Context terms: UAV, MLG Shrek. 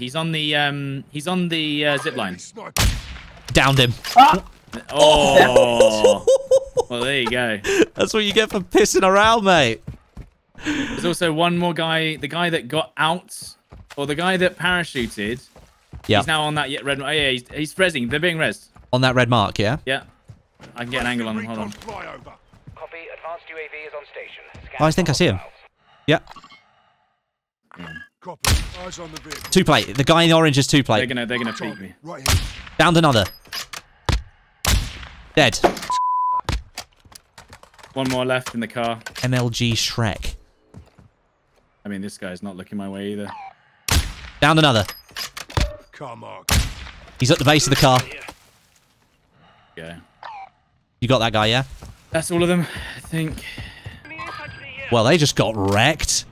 He's on the zip line. Downed him. Ah! Oh. Well, there you go. That's what you get for pissing around, mate. There's also one more guy. The guy that got out, or the guy that parachuted. Yeah. He's now on that red mark. Oh, yeah, he's rezzing. They're being rezzed. On that red mark, yeah? Yeah. I can get an angle on them. Hold on. Copy. Advanced UAV is on station. Oh, I think I see him. Yeah. Copy. Eyes on the vehicle. Two plate. The guy in the orange is two plate. They're gonna peek me. Right here. Downed another. Dead. One more left in the car. MLG Shrek. I mean, this guy's not looking my way either. Downed another. Car mark. He's at the base of the car. Yeah. You got that guy, yeah? That's all of them, I think. Well, they just got wrecked.